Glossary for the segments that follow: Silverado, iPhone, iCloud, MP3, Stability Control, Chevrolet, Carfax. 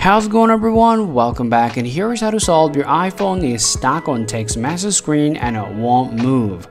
How's it going, everyone? Welcome back, and here is how to solve your iPhone is stuck on text message screen and it won't move.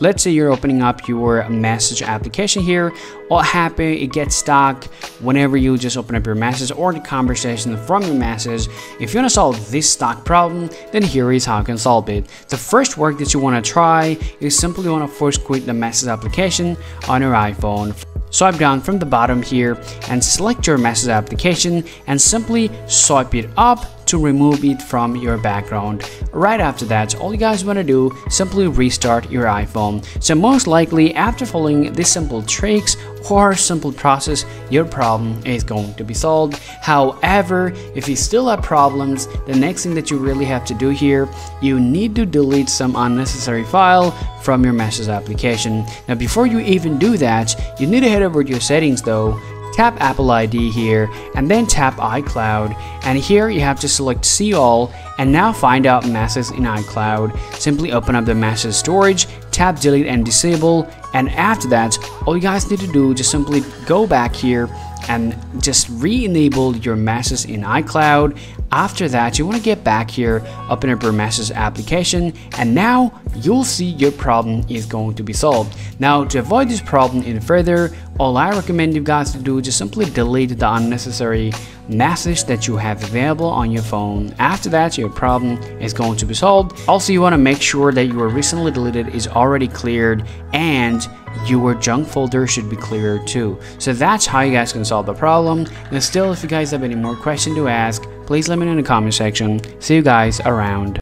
Let's say you're opening up your message application here. What happened? It gets stuck whenever you just open up your message or the conversation from your message. If you want to solve this stuck problem, then here is how you can solve it. The first work that you want to try is simply want to force quit the message application on your iPhone. Swipe down from the bottom here and select your message application and simply swipe it up to remove it from your background. Right after that, all you guys want to do, simply restart your iPhone. So most likely after following these simple tricks or simple process, your problem is going to be solved. However, if you still have problems, the next thing that you really have to do here, you need to delete some unnecessary file from your message application. Now before you even do that, you need to head over to your settings though, tap Apple ID here, and then tap iCloud, and here you have to select see all, and now find out messages in iCloud. Simply open up the message storage, tap delete and disable, and after that all you guys need to do, just simply go back here and just re-enable your messages in iCloud. After that, you want to get back here, open up your messages application, and now you'll see your problem is going to be solved. Now to avoid this problem any further, all I recommend you guys to do is just simply delete the unnecessary message that you have available on your phone. After that, your problem is going to be solved. Also, you want to make sure that your recently deleted is already cleared, and your junk folder should be clear too. So that's how you guys can solve the problem. And still, if you guys have any more questions to ask, please let me know in the comment section. See you guys around.